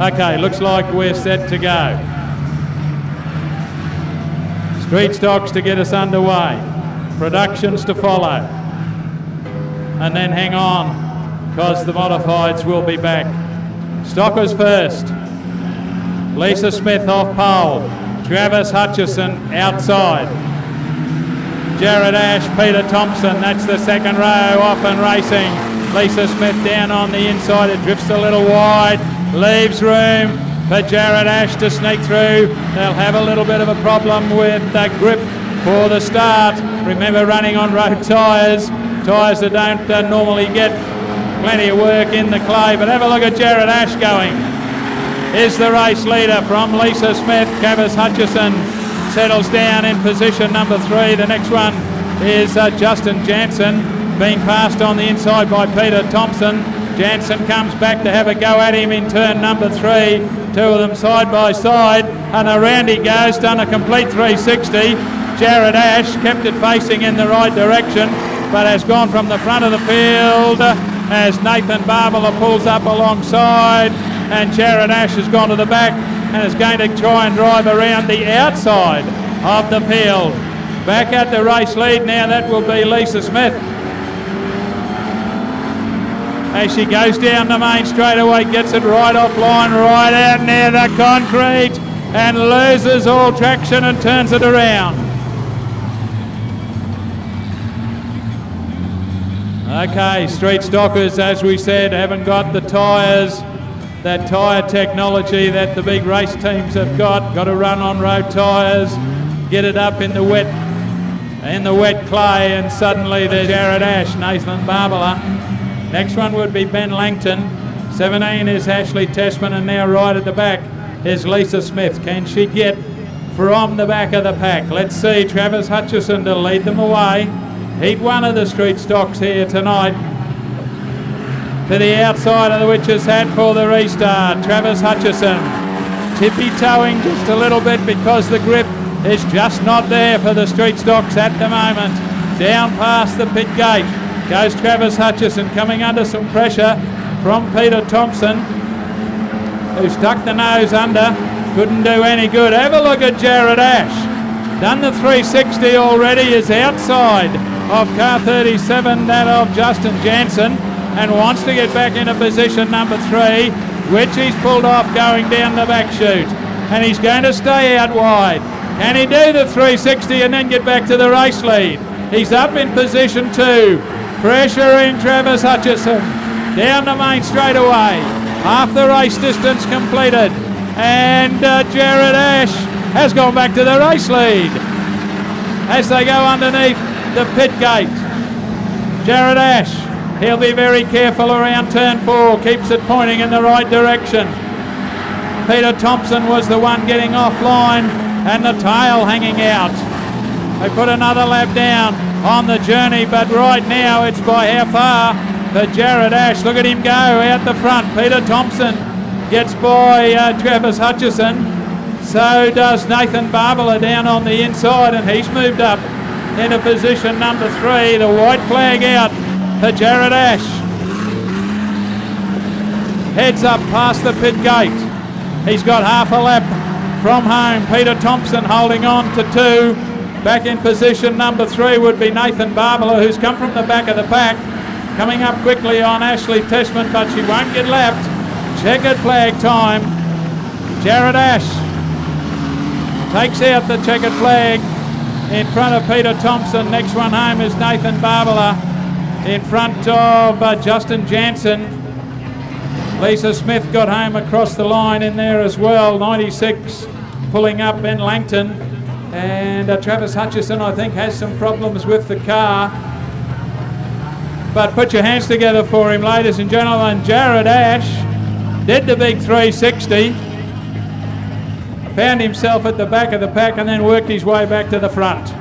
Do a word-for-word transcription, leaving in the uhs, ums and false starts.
Okay, looks like we're set to go. Street stocks to get us underway. Productions to follow. And then hang on, because the modifieds will be back. Stockers first. Lisa Smith off pole. Travis Hutchison outside. Jared Ash, Peter Thompson, that's the second row off and racing. Lisa Smith down on the inside, it drifts a little wide, leaves room for Jared Ash to sneak through. They'll have a little bit of a problem with the grip for the start. Remember, running on road tyres, tyres that don't uh, normally get plenty of work in the clay, but have a look at Jared Ash going. Is the race leader from Lisa Smith. Travis Hutchison settles down in position number three. The next one is uh, Justin Jansen, being passed on the inside by Peter Thompson. Jansen comes back to have a go at him in turn number three. Two of them side by side, and around he goes, done a complete three sixty. Jared Ash kept it facing in the right direction, but has gone from the front of the field as Nathan Barbala pulls up alongside, and Jared Ash has gone to the back and is going to try and drive around the outside of the field. Back at the race lead now, that will be Lisa Smith. As she goes down the main straightaway, gets it right offline, right out near the concrete, and loses all traction and turns it around. Okay, street stockers, as we said, haven't got the tyres, that tyre technology that the big race teams have got. Got to run on road tyres, get it up in the wet in the wet clay, and suddenly there's Jared Ash, Nathan Barbala. Next one would be Ben Langton. seventeen is Ashley Tessman, and now right at the back is Lisa Smith. Can she get from the back of the pack? Let's see, Travis Hutchison to lead them away. He'd one of the street stocks here tonight. To the outside of the witch's hat for the restart, Travis Hutchison tippy-toeing just a little bit because the grip is just not there for the street stocks at the moment. Down past the pit gate goes Travis Hutchison, coming under some pressure from Peter Thompson, who stuck the nose under, couldn't do any good. Have a look at Jared Ash, done the three sixty already, is outside of car thirty-seven, that of Justin Jansen, and wants to get back into position number three, which he's pulled off going down the back chute. And he's going to stay out wide. Can he do the three sixty and then get back to the race lead? He's up in position two. Pressure in Travis Hutchison. Down the main straightaway. Half the race distance completed. And uh, Jared Ash has gone back to the race lead as they go underneath the pit gate. Jared Ash. He'll be very careful around turn four, keeps it pointing in the right direction. Peter Thompson was the one getting offline, and the tail hanging out. They put another lap down on the journey, but right now it's by how far for Jared Ash. Look at him go out the front. Peter Thompson gets by uh, Travis Hutchison. So does Nathan Barbala down on the inside, and he's moved up into position number three. The white flag out for Jared Ash. Heads up past the pit gate. He's got half a lap from home. Peter Thompson holding on to two. Back in position number three would be Nathan Barbala, who's come from the back of the pack, coming up quickly on Ashley Tessman, but she won't get lapped. Checkered flag time. Jared Ash takes out the checkered flag in front of Peter Thompson. Next one home is Nathan Barbala, in front of uh, Justin Jansen. Lisa Smith got home across the line in there as well. ninety-six pulling up Ben Langton, and uh, Travis Hutchison, I think, has some problems with the car. But put your hands together for him, ladies and gentlemen. Jared Ash did the big three sixty, found himself at the back of the pack, and then worked his way back to the front.